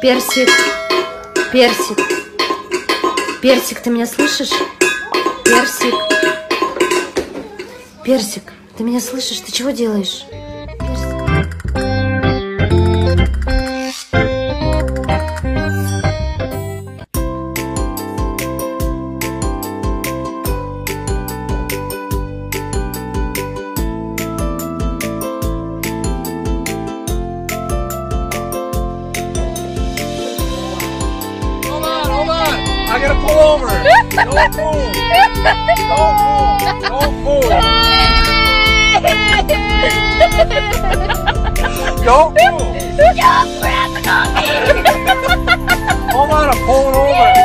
Персик, персик, персик, ты меня слышишь? Персик, персик, ты меня слышишь? Ты чего делаешь? I gotta pull over. Don't move. Don't move. Don't move. Don't move. Don't grab the coffee. Hold on, I'm pulling over.